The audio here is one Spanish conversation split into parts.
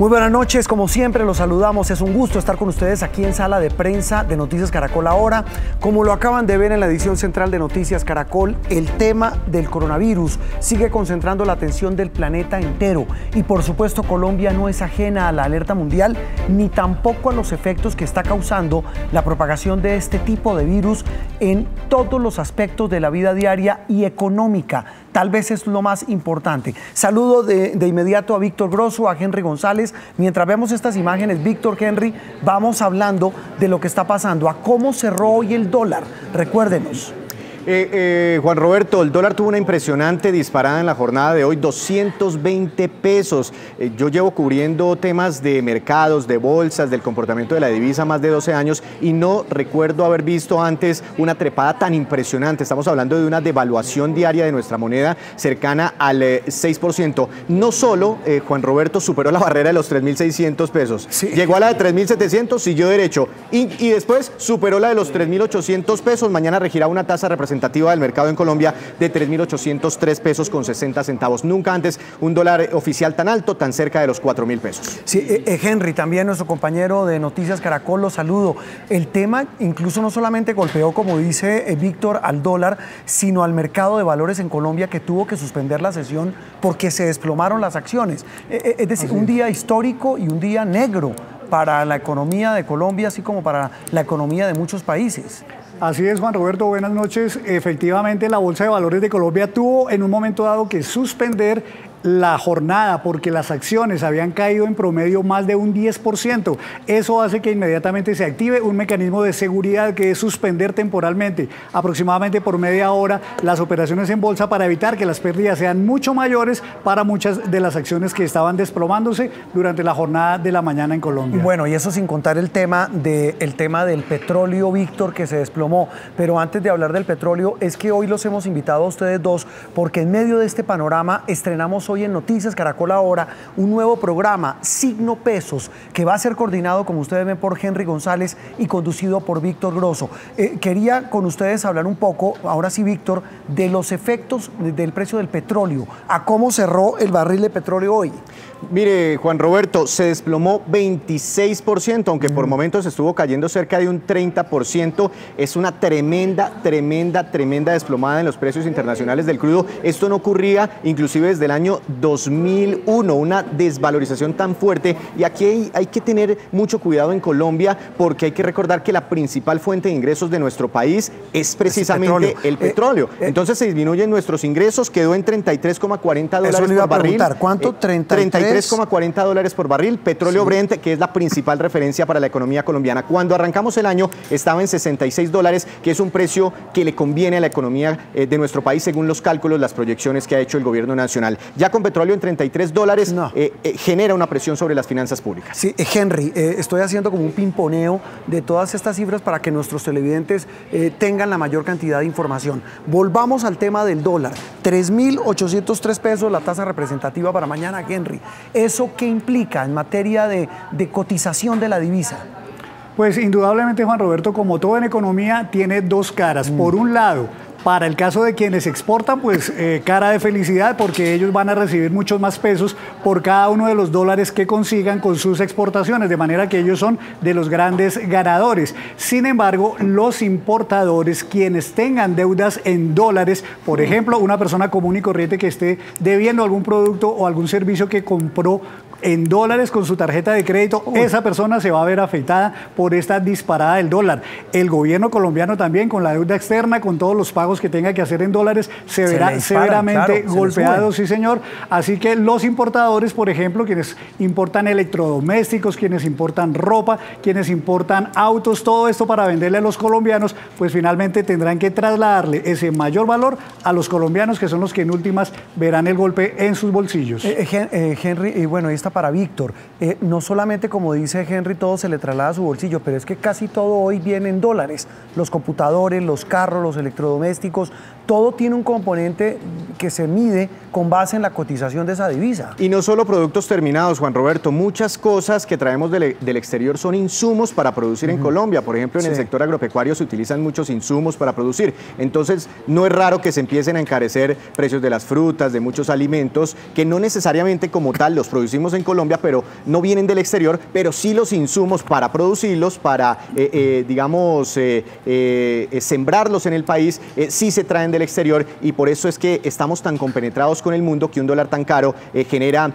Muy buenas noches, como siempre los saludamos, es un gusto estar con ustedes aquí en Sala de Prensa de Noticias Caracol ahora. Como lo acaban de ver en la edición central de Noticias Caracol, el tema del coronavirus sigue concentrando la atención del planeta entero y por supuesto Colombia no es ajena a la alerta mundial ni tampoco a los efectos que está causando la propagación de este tipo de virus en todos los aspectos de la vida diaria y económica. Tal vez es lo más importante. Saludo de inmediato a Víctor Grosso, a Henry González. Mientras vemos estas imágenes, Víctor, Henry, vamos hablando de lo que está pasando, a cómo cerró hoy el dólar. Recuérdenos. Juan Roberto, el dólar tuvo una impresionante disparada en la jornada de hoy, 220 pesos. Yo llevo cubriendo temas de mercados, de bolsas, del comportamiento de la divisa más de 12 años y no recuerdo haber visto antes una trepada tan impresionante. Estamos hablando de una devaluación diaria de nuestra moneda cercana al 6%. No solo Juan Roberto superó la barrera de los 3.600 pesos, sí. Llegó a la de 3.700, siguió derecho y después superó la de los 3.800 pesos. Mañana regirá una tasa representativa del mercado en Colombia de 3.803 pesos con 60 centavos. Nunca antes un dólar oficial tan alto, tan cerca de los 4.000 pesos. Sí, Henry, también nuestro compañero de Noticias Caracol, lo saludo. El tema incluso no solamente golpeó, como dice Víctor, al dólar, sino al mercado de valores en Colombia, que tuvo que suspender la sesión porque se desplomaron las acciones. Es decir, un día histórico y un día negro para la economía de Colombia, así como para la economía de muchos países. Así es, Juan Roberto, buenas noches. Efectivamente, la Bolsa de Valores de Colombia tuvo en un momento dado que suspender la jornada porque las acciones habían caído en promedio más de un 10%. Eso hace que inmediatamente se active un mecanismo de seguridad que es suspender temporalmente, aproximadamente por media hora, las operaciones en bolsa para evitar que las pérdidas sean mucho mayores para muchas de las acciones que estaban desplomándose durante la jornada de la mañana en Colombia. Bueno, y eso sin contar el tema del petróleo, Víctor, que se desplomó. Pero antes de hablar del petróleo, es que hoy los hemos invitado a ustedes dos porque en medio de este panorama estrenamos hoy en Noticias Caracol ahora un nuevo programa, Signo Pesos, que va a ser coordinado, como ustedes ven, por Henry González y conducido por Víctor Grosso. Quería con ustedes hablar un poco, ahora sí, Víctor, de los efectos del precio del petróleo, a cómo cerró el barril de petróleo hoy. Mire, Juan Roberto, se desplomó 26%, aunque por momentos estuvo cayendo cerca de un 30%. Es una tremenda desplomada en los precios internacionales del crudo. Esto no ocurría inclusive desde el año 2001, una desvalorización tan fuerte. Y aquí hay que tener mucho cuidado en Colombia porque hay que recordar que la principal fuente de ingresos de nuestro país es precisamente el petróleo. Entonces se disminuyen nuestros ingresos, quedó en 33,40 dólares por barril. ¿Cuánto? 33,40 dólares por barril, petróleo, sí. Brent, que es la principal referencia para la economía colombiana. Cuando arrancamos el año estaba en 66 dólares, que es un precio que le conviene a la economía de nuestro país según los cálculos, las proyecciones que ha hecho el gobierno nacional. Ya con petróleo en 33 dólares genera una presión sobre las finanzas públicas. Sí, Henry, estoy haciendo como un pimponeo de todas estas cifras para que nuestros televidentes tengan la mayor cantidad de información. Volvamos al tema del dólar, 3.803 pesos la tasa representativa para mañana, Henry. ¿Eso qué implica en materia de cotización de la divisa? Pues indudablemente, Juan Roberto, como todo en economía, tiene dos caras. Por un lado, para el caso de quienes exportan, pues cara de felicidad, porque ellos van a recibir muchos más pesos por cada uno de los dólares que consigan con sus exportaciones, de manera que ellos son de los grandes ganadores. Sin embargo, los importadores, quienes tengan deudas en dólares, por ejemplo, una persona común y corriente que esté debiendo algún producto o algún servicio que compró en dólares con su tarjeta de crédito, esa persona se va a ver afectada por esta disparada del dólar. El gobierno colombiano también, con la deuda externa, con todos los pagos que tenga que hacer en dólares, se verá severamente golpeado, sí señor. Así que los importadores, por ejemplo, quienes importan electrodomésticos, quienes importan ropa, quienes importan autos, todo esto para venderle a los colombianos, pues finalmente tendrán que trasladarle ese mayor valor a los colombianos, que son los que en últimas verán el golpe en sus bolsillos. Henry, y bueno, ahí está para Víctor. No solamente, como dice Henry, todo se le traslada a su bolsillo, pero es que casi todo hoy viene en dólares. Los computadores, los carros, los electrodomésticos, domésticos, todo tiene un componente que se mide con base en la cotización de esa divisa. Y no solo productos terminados, Juan Roberto, muchas cosas que traemos del exterior son insumos para producir en Colombia. Por ejemplo, en el sector agropecuario se utilizan muchos insumos para producir. Entonces, no es raro que se empiecen a encarecer precios de las frutas, de muchos alimentos, que no necesariamente como tal los producimos en Colombia, pero no vienen del exterior, pero sí los insumos para producirlos, para, digamos, sembrarlos en el país, sí se traen del exterior, y por eso es que estamos tan compenetrados con el mundo que un dólar tan caro genera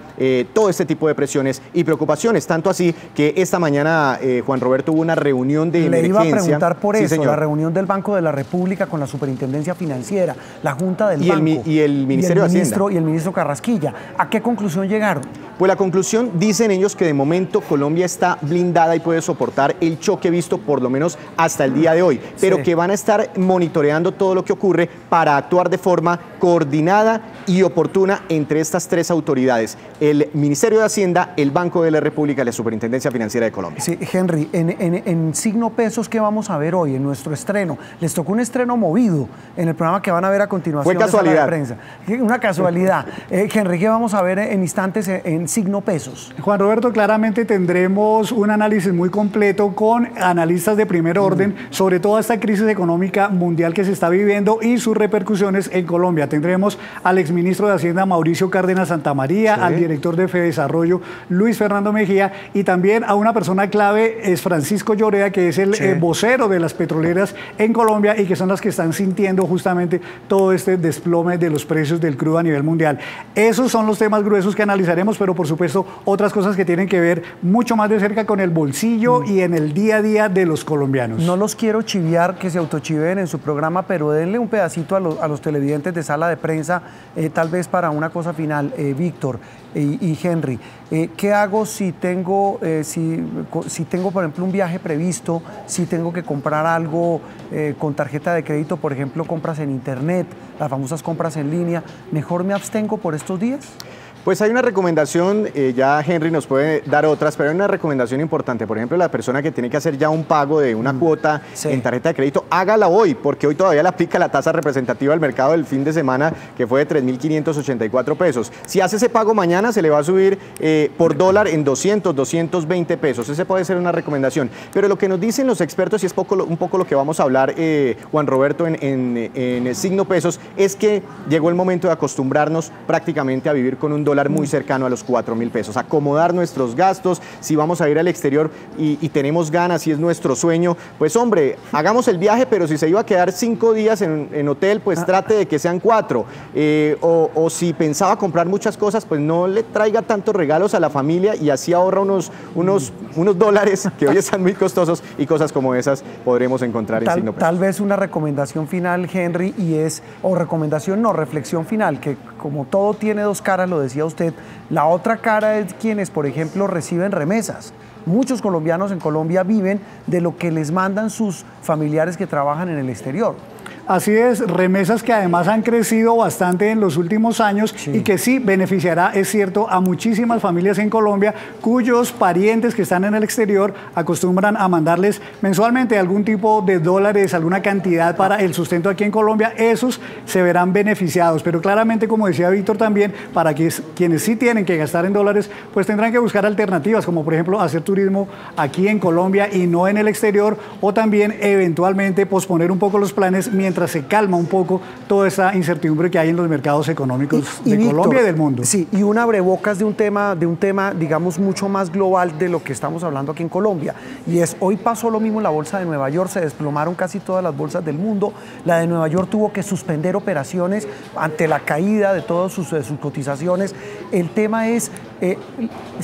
todo este tipo de presiones y preocupaciones, tanto así que esta mañana, Juan Roberto, hubo una reunión de emergencia. Le iba a preguntar por eso, señor. La reunión del Banco de la República con la Superintendencia Financiera, la Junta del Banco. Y el Ministerio de Hacienda. Y el ministro Carrasquilla. ¿A qué conclusión llegaron? Pues la conclusión, dicen ellos, que de momento Colombia está blindada y puede soportar el choque visto por lo menos hasta el día de hoy, pero que van a estar monitoreando todo lo que ocurre para actuar de forma coordinada y oportuna entre estas tres autoridades, el Ministerio de Hacienda, el Banco de la República y la Superintendencia Financiera de Colombia. Sí, Henry, en signo pesos, ¿qué vamos a ver hoy en nuestro estreno? Les tocó un estreno movido en el programa que van a ver a continuación. Fue casualidad. De prensa. Una casualidad. Henry, ¿qué vamos a ver en instantes en signo pesos? Juan Roberto, claramente tendremos un análisis muy completo con analistas de primer orden sobre toda esta crisis económica mundial que se está viviendo y sus repercusiones en Colombia. Tendremos al exministro de Hacienda Mauricio Cárdenas Santamaría, al director de Fedesarrollo Luis Fernando Mejía, y también a una persona clave es Francisco Llorea, que es el vocero de las petroleras en Colombia y que son las que están sintiendo justamente todo este desplome de los precios del crudo a nivel mundial. Esos son los temas gruesos que analizaremos, pero por supuesto otras cosas que tienen que ver mucho más de cerca con el bolsillo y en el día a día de los colombianos. No los quiero chiviar, que se autochiveen en su programa, pero denle un pedacito a los televidentes de Sala de Prensa, tal vez para una cosa final, Víctor y Henry. ¿Qué hago si tengo, si tengo, por ejemplo, un viaje previsto, si tengo que comprar algo con tarjeta de crédito, por ejemplo, compras en internet, las famosas compras en línea? ¿Mejor me abstengo por estos días? Pues hay una recomendación, ya Henry nos puede dar otras, pero hay una recomendación importante. Por ejemplo, la persona que tiene que hacer ya un pago de una cuota en tarjeta de crédito, hágala hoy, porque hoy todavía le aplica la tasa representativa al mercado del fin de semana, que fue de 3.584 pesos. Si hace ese pago mañana, se le va a subir por dólar en 200, 220 pesos. Esa puede ser una recomendación. Pero lo que nos dicen los expertos, y es un poco lo que vamos a hablar, Juan Roberto, en el signo pesos, es que llegó el momento de acostumbrarnos prácticamente a vivir con un dólar muy cercano a los 4.000 pesos, acomodar nuestros gastos. Si vamos a ir al exterior y tenemos ganas, si es nuestro sueño, pues hombre, hagamos el viaje, pero si se iba a quedar 5 días en hotel, pues trate de que sean 4, o si pensaba comprar muchas cosas, pues no le traiga tantos regalos a la familia y así ahorra unos dólares que hoy están muy costosos, y cosas como esas podremos encontrar en signo pesos. Tal vez una recomendación final, Henry, y es, o recomendación no, reflexión final, que como todo tiene dos caras, lo decía usted, la otra cara es quienes, por ejemplo, reciben remesas. Muchos colombianos en Colombia viven de lo que les mandan sus familiares que trabajan en el exterior. Así es, remesas que además han crecido bastante en los últimos años y que sí beneficiará, es cierto, a muchísimas familias en Colombia cuyos parientes que están en el exterior acostumbran a mandarles mensualmente algún tipo de dólares, alguna cantidad para el sustento aquí en Colombia. Esos se verán beneficiados, pero claramente, como decía Víctor también, para quienes sí tienen que gastar en dólares, pues tendrán que buscar alternativas, como por ejemplo hacer turismo aquí en Colombia y no en el exterior, o también eventualmente posponer un poco los planes mientras se calma un poco toda esa incertidumbre que hay en los mercados económicos de Colombia y del mundo. Sí, y un abrebocas de un tema, digamos, mucho más global de lo que estamos hablando aquí en Colombia. Y es, hoy pasó lo mismo en la bolsa de Nueva York, se desplomaron casi todas las bolsas del mundo. La de Nueva York tuvo que suspender operaciones ante la caída de todas sus cotizaciones. El tema es,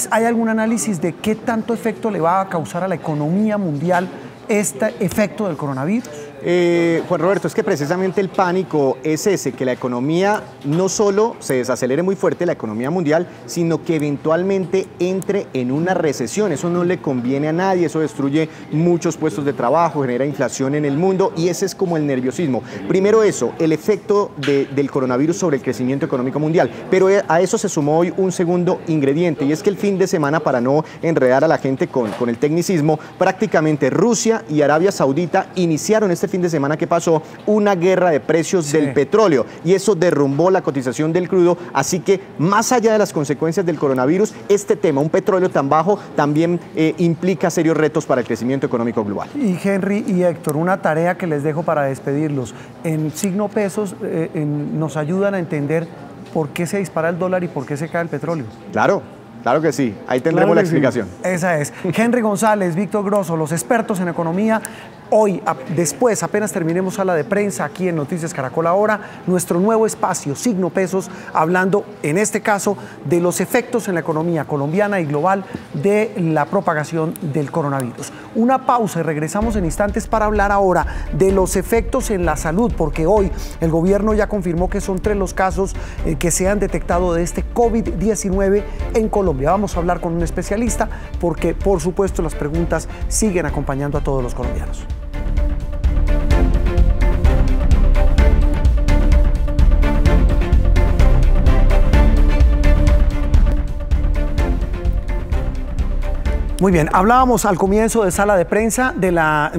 ¿hay algún análisis de qué tanto efecto le va a causar a la economía mundial este efecto del coronavirus? Juan Roberto, es que precisamente el pánico es ese, que la economía no solo se desacelere muy fuerte, la economía mundial, sino que eventualmente entre en una recesión. Eso no le conviene a nadie, eso destruye muchos puestos de trabajo, genera inflación en el mundo, y ese es como el nerviosismo. Primero eso, el efecto del coronavirus sobre el crecimiento económico mundial, pero a eso se sumó hoy un segundo ingrediente, y es que el fin de semana, para no enredar a la gente con el tecnicismo, prácticamente Rusia y Arabia Saudita iniciaron este fin de semana que pasó una guerra de precios del petróleo, y eso derrumbó la cotización del crudo. Así que más allá de las consecuencias del coronavirus, este tema, un petróleo tan bajo, también implica serios retos para el crecimiento económico global. Y Henry y Héctor, una tarea que les dejo para despedirlos. En signo pesos nos ayudan a entender por qué se dispara el dólar y por qué se cae el petróleo. Claro. Claro que sí, ahí tendremos la explicación. Esa es. Henry González, Víctor Grosso, los expertos en economía. Hoy, después, apenas terminemos sala de prensa aquí en Noticias Caracol Ahora, nuestro nuevo espacio, Signo Pesos, hablando en este caso de los efectos en la economía colombiana y global de la propagación del coronavirus. Una pausa y regresamos en instantes para hablar ahora de los efectos en la salud, porque hoy el gobierno ya confirmó que son 3 los casos que se han detectado de este COVID-19 en Colombia. Vamos a hablar con un especialista porque, por supuesto, las preguntas siguen acompañando a todos los colombianos. Muy bien, hablábamos al comienzo de sala de prensa de la,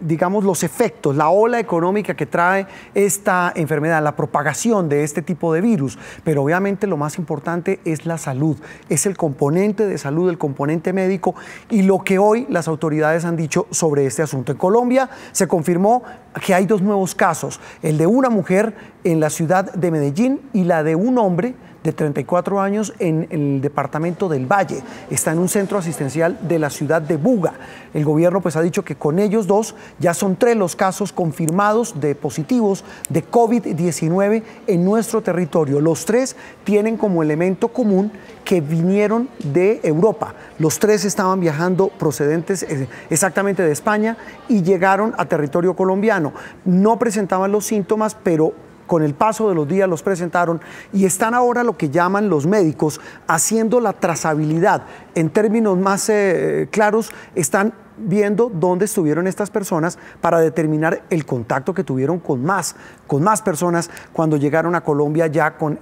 digamos, los efectos, la ola económica que trae esta enfermedad, la propagación de este tipo de virus, pero obviamente lo más importante es la salud, es el componente de salud, el componente médico y lo que hoy las autoridades han dicho sobre este asunto. En Colombia se confirmó que hay 2 nuevos casos, el de una mujer en la ciudad de Medellín y la de un hombre de 34 años en el departamento del Valle. Está en un centro asistencial de la ciudad de Buga. El gobierno pues ha dicho que con ellos 2 ya son 3 los casos confirmados de positivos de COVID-19 en nuestro territorio. Los 3 tienen como elemento común que vinieron de Europa. Los 3 estaban viajando procedentes exactamente de España y llegaron a territorio colombiano. No presentaban los síntomas, pero con el paso de los días los presentaron y están ahora lo que llaman los médicos haciendo la trazabilidad. En términos más claros, están viendo dónde estuvieron estas personas para determinar el contacto que tuvieron con más personas cuando llegaron a Colombia ya con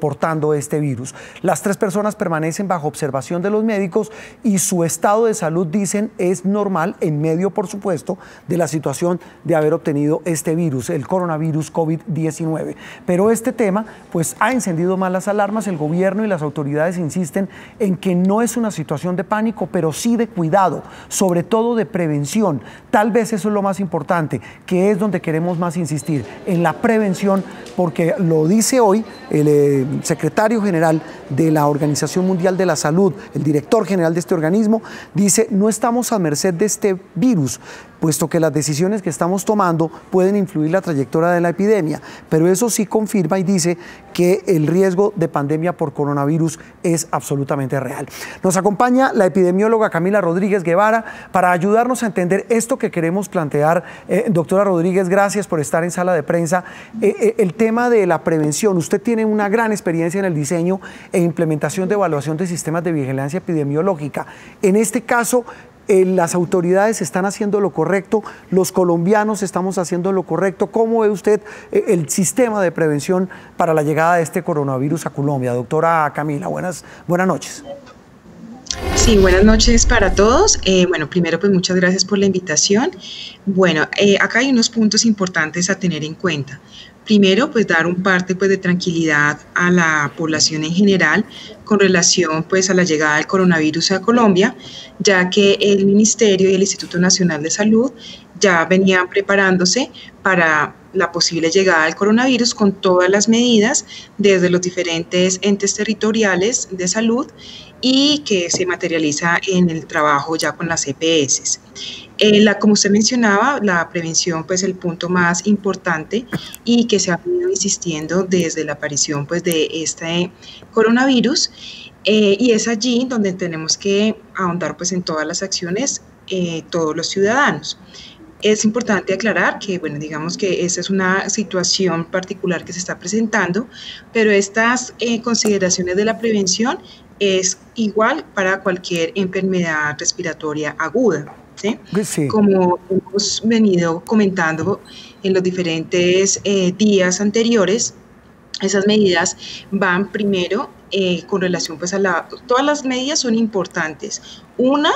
portando este virus. Las 3 personas permanecen bajo observación de los médicos y su estado de salud, dicen, es normal en medio, por supuesto, de la situación de haber obtenido este virus, el coronavirus COVID-19. Pero este tema pues ha encendido más las alarmas. El gobierno y las autoridades insisten en que no es una situación de pánico, pero sí de cuidado, sobre todo de prevención. Tal vez eso es lo más importante, que es donde queremos más insistir, en la prevención, porque lo dice hoy el secretario general de la Organización Mundial de la Salud, el director general de este organismo, dice: no estamos a merced de este virus, puesto que las decisiones que estamos tomando pueden influir la trayectoria de la epidemia, pero eso sí confirma y dice que el riesgo de pandemia por coronavirus es absolutamente real. Nos acompaña la epidemióloga Camila Rodríguez Guevara para ayudarnos a entender esto que queremos plantear. Doctora Rodríguez, gracias por estar en sala de prensa. El tema de la prevención, usted tiene una gran experiencia en el diseño e implementación de evaluación de sistemas de vigilancia epidemiológica. En este caso, las autoridades están haciendo lo correcto, los colombianos estamos haciendo lo correcto. ¿Cómo ve usted el sistema de prevención para la llegada de este coronavirus a Colombia? Doctora Camila, buenas noches. Sí, buenas noches para todos. Bueno, primero pues muchas gracias por la invitación. Bueno, acá hay unos puntos importantes a tener en cuenta. Primero, pues dar un parte pues de tranquilidad a la población en general con relación pues a la llegada del coronavirus a Colombia, ya que el Ministerio y el Instituto Nacional de Salud ya venían preparándose para la posible llegada del coronavirus con todas las medidas desde los diferentes entes territoriales de salud y que se materializa en el trabajo ya con las EPS. Como usted mencionaba, la prevención pues el punto más importante y que se ha venido insistiendo desde la aparición pues de este coronavirus, y es allí donde tenemos que ahondar pues en todas las acciones, todos los ciudadanos. Es importante aclarar que, bueno, digamos que esta es una situación particular que se está presentando, pero estas consideraciones de la prevención es igual para cualquier enfermedad respiratoria aguda, ¿sí? Sí. Como hemos venido comentando en los diferentes días anteriores, esas medidas van primero con relación pues a todas las medidas son importantes. Una,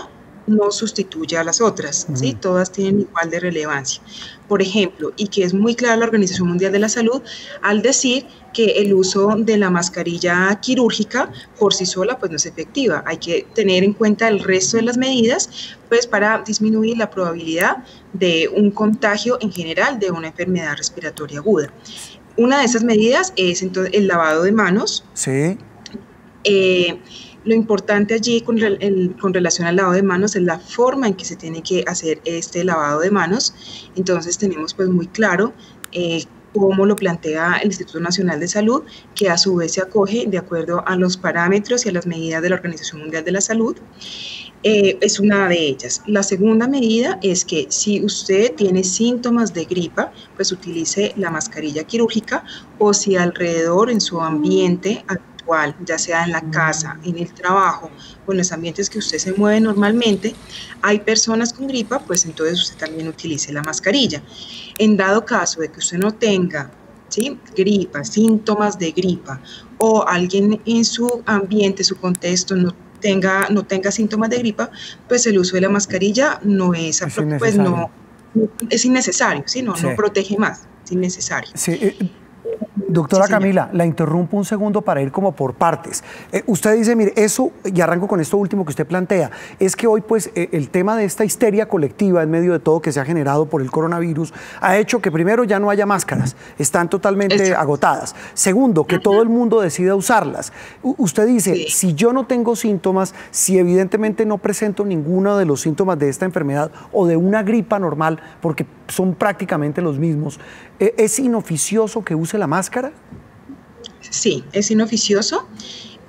no sustituye a las otras, ¿sí? Todas tienen igual de relevancia. Por ejemplo, y que es muy clara la Organización Mundial de la Salud, al decir que el uso de la mascarilla quirúrgica por sí sola pues no es efectiva. Hay que tener en cuenta el resto de las medidas pues para disminuir la probabilidad de un contagio en general de una enfermedad respiratoria aguda. Una de esas medidas es entonces el lavado de manos. Sí. Lo importante allí con relación al lavado de manos es la forma en que se tiene que hacer este lavado de manos. Entonces tenemos pues muy claro cómo lo plantea el Instituto Nacional de Salud, que a su vez se acoge de acuerdo a los parámetros y a las medidas de la Organización Mundial de la Salud. Es una de ellas. La segunda medida es que si usted tiene síntomas de gripa, pues utilice la mascarilla quirúrgica, o si alrededor en su ambiente actual, ya sea en la casa, en el trabajo o en los ambientes que usted se mueve normalmente, hay personas con gripa, pues entonces usted también utilice la mascarilla. En dado caso de que usted no tenga, ¿sí?, gripa, síntomas de gripa, o alguien en su ambiente, su contexto no tenga síntomas de gripa, pues el uso de la mascarilla no es, pues no, es innecesario, ¿sí? No, sí, no protege más, es innecesario. Sí. Doctora, sí, Camila, la interrumpo un segundo para ir como por partes. Usted dice, mire, eso, y arranco con esto último que usted plantea, es que hoy pues el tema de esta histeria colectiva en medio de todo que se ha generado por el coronavirus ha hecho que primero ya no haya máscaras, están totalmente agotadas. Segundo, que todo el mundo decida usarlas. Usted dice, si yo no tengo síntomas, si evidentemente no presento ninguno de los síntomas de esta enfermedad o de una gripa normal, porque son prácticamente los mismos, ¿es inoficioso que use la máscara? Sí, es inoficioso.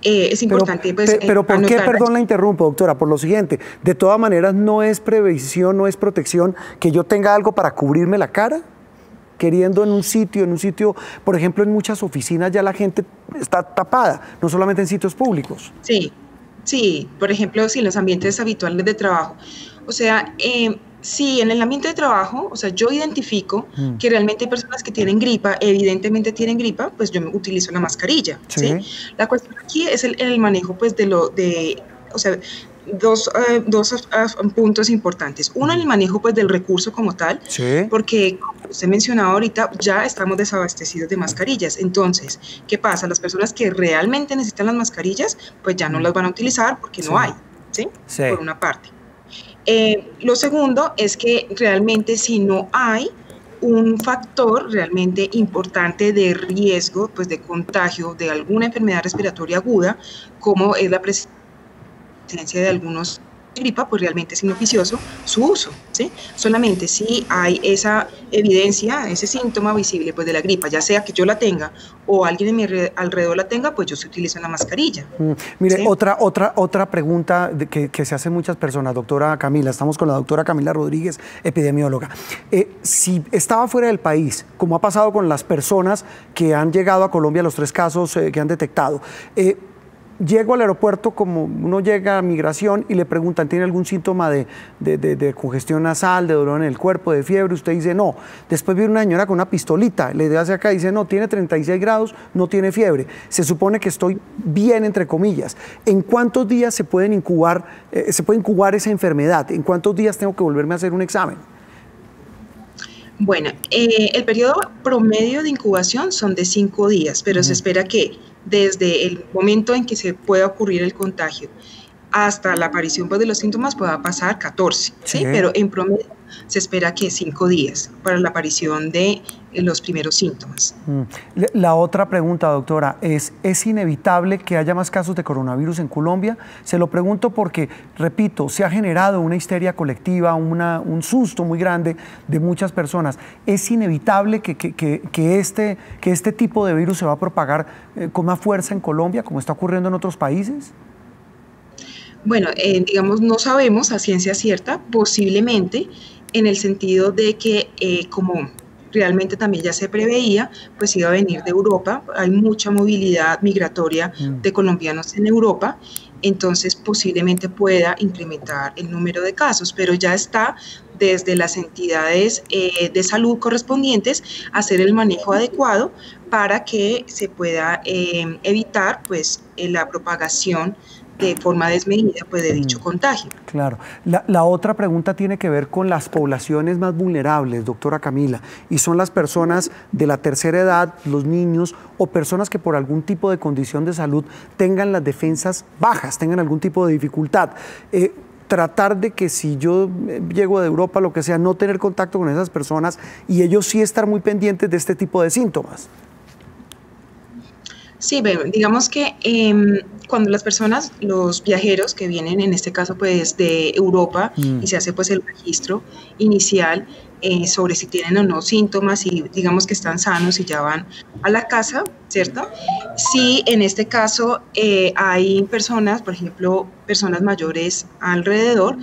Es importante, pues, pero ¿por qué? Perdón, la interrumpo, doctora, por lo siguiente. De todas maneras, ¿no es previsión, no es protección que yo tenga algo para cubrirme la cara? Queriendo en un sitio, por ejemplo, en muchas oficinas ya la gente está tapada, no solamente en sitios públicos. Sí, sí, por ejemplo, si en los ambientes habituales de trabajo. O sea, sí, en el ambiente de trabajo, o sea, yo identifico que realmente hay personas que tienen gripa, evidentemente tienen gripa, pues yo utilizo la mascarilla, ¿sí? La cuestión aquí es el manejo, pues, o sea, dos puntos importantes. Uno, el manejo, pues, del recurso como tal, porque, como usted mencionaba ahorita, ya estamos desabastecidos de mascarillas. Entonces, ¿qué pasa? Las personas que realmente necesitan las mascarillas, pues ya no las van a utilizar porque no hay, ¿sí? Por una parte. Lo segundo es que realmente si no hay un factor realmente importante de riesgo, pues de contagio de alguna enfermedad respiratoria aguda, como es la presencia de algunos gripa, pues realmente es inoficioso su uso, ¿sí? Solamente si hay esa evidencia, ese síntoma visible, pues, de la gripa, ya sea que yo la tenga o alguien de mi alrededor la tenga, pues yo se utilizo la mascarilla. Mire, ¿sí? otra pregunta que se hacen muchas personas, doctora Camila, estamos con la doctora Camila Rodríguez, epidemióloga. Si estaba fuera del país, como ha pasado con las personas que han llegado a Colombia, los 3 casos que han detectado, llego al aeropuerto, como uno llega a migración y le preguntan, ¿tiene algún síntoma de congestión nasal, de dolor en el cuerpo, de fiebre? Usted dice no. Después viene una señora con una pistolita, le hace acá y dice no, tiene 36 grados, no tiene fiebre. Se supone que estoy bien, entre comillas. ¿En cuántos días se puede incubar esa enfermedad? ¿En cuántos días tengo que volverme a hacer un examen? Bueno, el periodo promedio de incubación son de 5 días, pero se espera que desde el momento en que se pueda ocurrir el contagio hasta la aparición, pues, de los síntomas pueda pasar 14, ¿sí? Pero en promedio se espera que 5 días para la aparición de los primeros síntomas. La otra pregunta, doctora, ¿es inevitable que haya más casos de coronavirus en Colombia? Se lo pregunto porque, repito, se ha generado una histeria colectiva, un susto muy grande de muchas personas. ¿Es inevitable que este tipo de virus se va a propagar con más fuerza en Colombia, como está ocurriendo en otros países? Bueno, digamos, no sabemos a ciencia cierta, posiblemente, en el sentido de que como realmente también ya se preveía, pues iba a venir de Europa, hay mucha movilidad migratoria de colombianos en Europa, entonces posiblemente pueda incrementar el número de casos, pero ya está desde las entidades de salud correspondientes hacer el manejo adecuado para que se pueda evitar, pues, la propagación de forma desmedida pues, de dicho contagio. Claro. La otra pregunta tiene que ver con las poblaciones más vulnerables, doctora Camila, y son las personas de la tercera edad, los niños o personas que por algún tipo de condición de salud tengan las defensas bajas, tengan algún tipo de dificultad. Tratar de que si yo llego de Europa, lo que sea, no tener contacto con esas personas y ellos sí estar muy pendientes de este tipo de síntomas. Sí, digamos que cuando las personas, los viajeros que vienen en este caso pues de Europa y se hace pues el registro inicial sobre si tienen o no síntomas y digamos que están sanos y ya van a la casa, ¿cierto? Si en este caso hay personas, por ejemplo, personas mayores alrededor,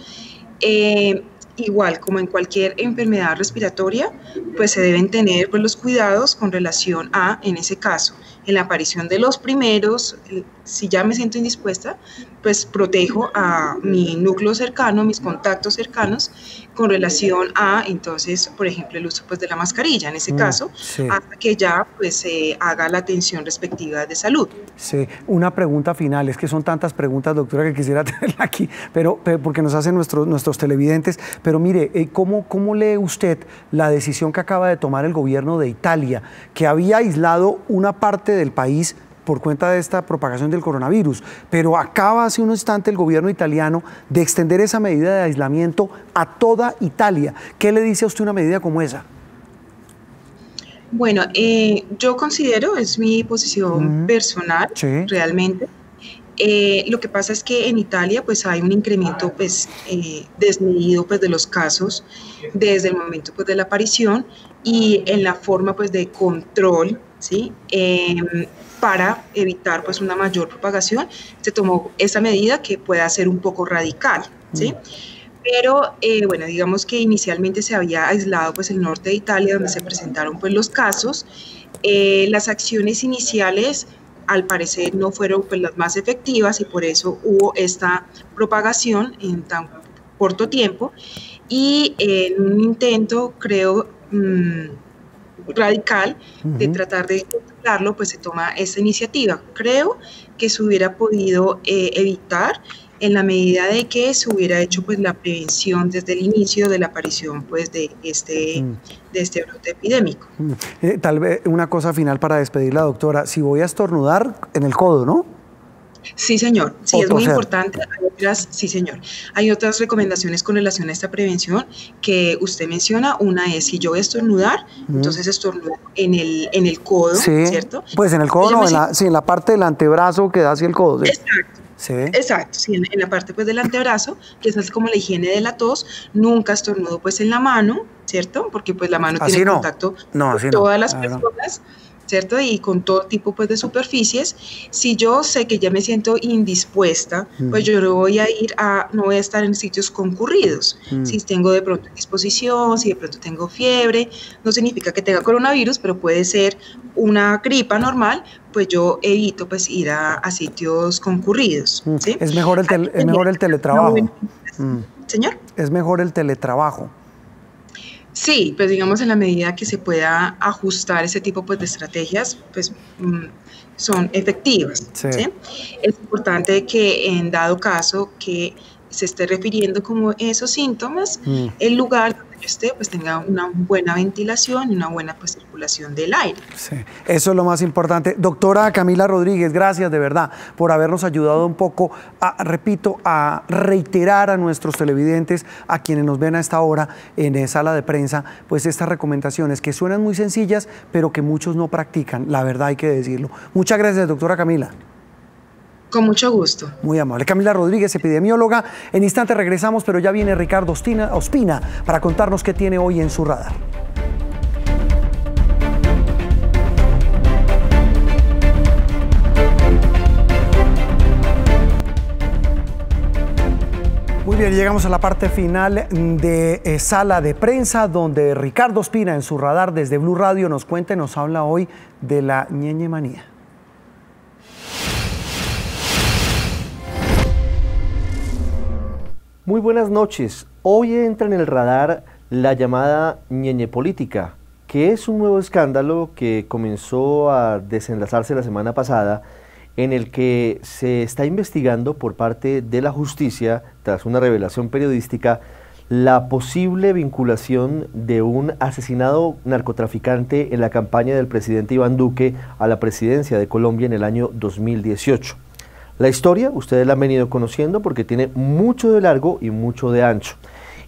igual como en cualquier enfermedad respiratoria, pues se deben tener pues, los cuidados con relación a, en ese caso, en la aparición de los primeros, si ya me siento indispuesta, pues protejo a mi núcleo cercano, mis contactos cercanos, con relación a, entonces, por ejemplo, el uso pues, de la mascarilla, en ese caso, sí, hasta que ya pues, se haga la atención respectiva de salud. Sí, una pregunta final, es que son tantas preguntas, doctora, que quisiera tenerla aquí, pero porque nos hacen nuestros televidentes, pero mire, ¿cómo lee usted la decisión que acaba de tomar el gobierno de Italia, que había aislado una parte del país por cuenta de esta propagación del coronavirus, pero acaba hace un instante el gobierno italiano de extender esa medida de aislamiento a toda Italia? ¿Qué le dice a usted una medida como esa? Bueno, yo considero, es mi posición personal, sí, realmente. Lo que pasa es que en Italia pues, hay un incremento pues, desmedido pues, de los casos desde el momento pues, de la aparición y en la forma pues, de control, ¿sí? Para evitar pues, una mayor propagación, se tomó esa medida que pueda ser un poco radical, ¿sí? Pero, bueno, digamos que inicialmente se había aislado pues, el norte de Italia, donde se presentaron pues, los casos. Las acciones iniciales, al parecer, no fueron pues, las más efectivas y por eso hubo esta propagación en tan corto tiempo. Y en un intento, creo, radical de tratar de controlarlo, pues se toma esta iniciativa. Creo que se hubiera podido evitar en la medida de que se hubiera hecho pues la prevención desde el inicio de la aparición pues de este brote epidémico. Tal vez una cosa final para despedirla, doctora, si voy a estornudar en el codo, ¿no? Sí, señor. Sí, es muy importante. Sí, señor. Hay otras recomendaciones con relación a esta prevención que usted menciona. Una es si yo voy a estornudar, entonces estornudo en el codo, sí, ¿cierto? Pues en el codo, no, en la parte del antebrazo que da hacia el codo. ¿Sí? Exacto. Sí. Exacto, sí, en la parte pues, del antebrazo, que es como la higiene de la tos, nunca estornudo pues, en la mano, ¿cierto? Porque pues, la mano así tiene contacto con todas las personas, ¿cierto? Y con todo tipo pues, de superficies. Si yo sé que ya me siento indispuesta, pues yo no voy a estar en sitios concurridos. Si tengo de pronto indisposición, si de pronto tengo fiebre, no significa que tenga coronavirus, pero puede ser una gripa normal, pues yo evito pues, ir a sitios concurridos. ¿Sí? Es mejor el teletrabajo. ¿Señor? Es mejor el teletrabajo. Sí, pues digamos en la medida que se pueda ajustar ese tipo pues, de estrategias, pues son efectivas. Sí. ¿Sí? Es importante que en dado caso que se esté refiriendo como esos síntomas, el lugar donde yo esté pues tenga una buena ventilación y una buena pues, circulación del aire. Sí, eso es lo más importante. Doctora Camila Rodríguez, gracias de verdad por habernos ayudado un poco, a reiterar a nuestros televidentes, a quienes nos ven a esta hora en Sala de Prensa, pues estas recomendaciones que suenan muy sencillas, pero que muchos no practican, la verdad hay que decirlo. Muchas gracias, doctora Camila. Con mucho gusto. Muy amable. Camila Rodríguez, epidemióloga. En instante regresamos, pero ya viene Ricardo Ospina para contarnos qué tiene hoy en su radar. Muy bien, llegamos a la parte final de Sala de Prensa, donde Ricardo Ospina, en su radar desde Blue Radio, nos cuenta y nos habla hoy de la Ñeñe manía. Muy buenas noches. Hoy entra en el radar la llamada Ñeñe política, que es un nuevo escándalo que comenzó a desenlazarse la semana pasada en el que se está investigando por parte de la justicia, tras una revelación periodística, la posible vinculación de un asesinado narcotraficante en la campaña del presidente Iván Duque a la presidencia de Colombia en el año 2018. La historia ustedes la han venido conociendo porque tiene mucho de largo y mucho de ancho.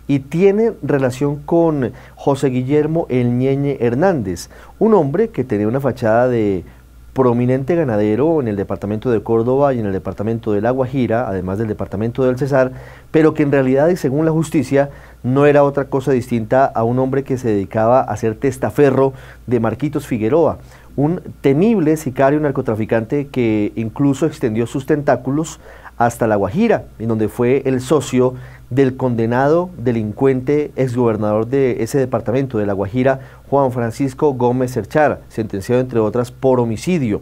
Y tiene relación con José Guillermo el Ñeñe Hernández, un hombre que tenía una fachada de prominente ganadero en el departamento de Córdoba y en el departamento de La Guajira, además del departamento del Cesar, pero que en realidad y según la justicia no era otra cosa distinta a un hombre que se dedicaba a ser testaferro de Marquitos Figueroa, un temible sicario narcotraficante que incluso extendió sus tentáculos hasta La Guajira, en donde fue el socio del condenado delincuente exgobernador de ese departamento de La Guajira, Juan Francisco Gómez Cerchar, sentenciado entre otras por homicidio.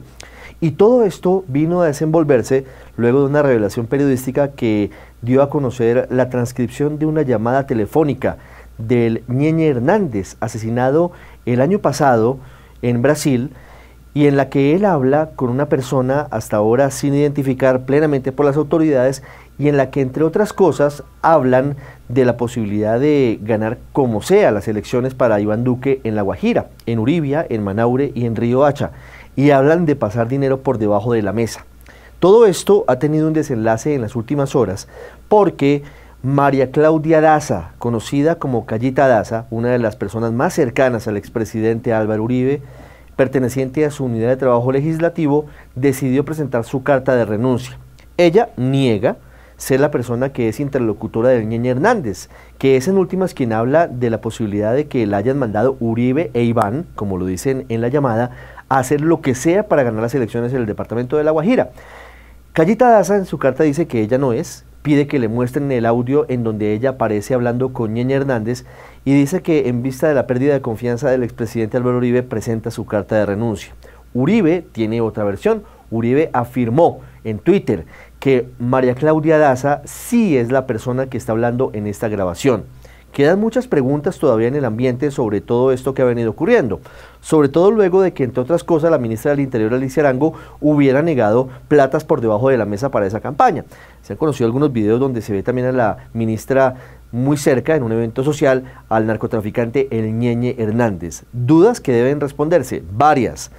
Y todo esto vino a desenvolverse luego de una revelación periodística que dio a conocer la transcripción de una llamada telefónica del Ñeñe Hernández, asesinado el año pasado en Brasil, y en la que él habla con una persona hasta ahora sin identificar plenamente por las autoridades y en la que, entre otras cosas, hablan de la posibilidad de ganar como sea las elecciones para Iván Duque en La Guajira, en Uribia, en Manaure y en Riohacha, y hablan de pasar dinero por debajo de la mesa. Todo esto ha tenido un desenlace en las últimas horas porque María Claudia Daza, conocida como Callita Daza, una de las personas más cercanas al expresidente Álvaro Uribe, perteneciente a su unidad de trabajo legislativo, decidió presentar su carta de renuncia. Ella niega ser la persona que es interlocutora del Ñeñe Hernández, que es en últimas quien habla de la posibilidad de que la hayan mandado Uribe e Iván, como lo dicen en la llamada, a hacer lo que sea para ganar las elecciones en el departamento de La Guajira. Callita Daza en su carta dice que ella no es, pide que le muestren el audio en donde ella aparece hablando con Ñeñe Hernández y dice que en vista de la pérdida de confianza del expresidente Álvaro Uribe presenta su carta de renuncia. Uribe tiene otra versión. Uribe afirmó en Twitter que María Claudia Daza sí es la persona que está hablando en esta grabación. Quedan muchas preguntas todavía en el ambiente sobre todo esto que ha venido ocurriendo, sobre todo luego de que, entre otras cosas, la ministra del Interior, Alicia Arango, hubiera negado platas por debajo de la mesa para esa campaña. Se han conocido algunos videos donde se ve también a la ministra muy cerca, en un evento social, al narcotraficante el Ñeñe Hernández. Dudas que deben responderse, varias.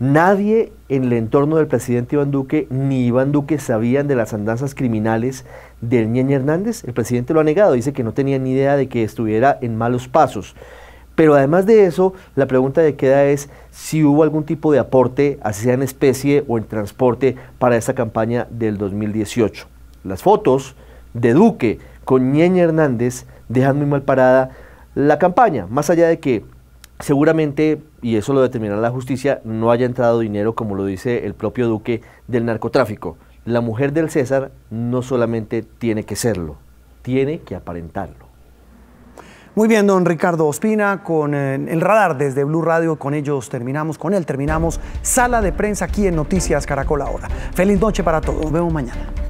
Nadie en el entorno del presidente Iván Duque ni Iván Duque sabían de las andanzas criminales del Ñeñe Hernández. El presidente lo ha negado, dice que no tenía ni idea de que estuviera en malos pasos. Pero además de eso, la pregunta que queda es si hubo algún tipo de aporte, así sea en especie o en transporte, para esta campaña del 2018. Las fotos de Duque con Ñeñe Hernández dejan muy mal parada la campaña, más allá de que seguramente, y eso lo determinará la justicia, no haya entrado dinero, como lo dice el propio Duque, del narcotráfico. La mujer del César no solamente tiene que serlo, tiene que aparentarlo. Muy bien, don Ricardo Ospina, con el radar desde Blue Radio, con él terminamos Sala de Prensa aquí en Noticias Caracol ahora. Feliz noche para todos, nos vemos mañana.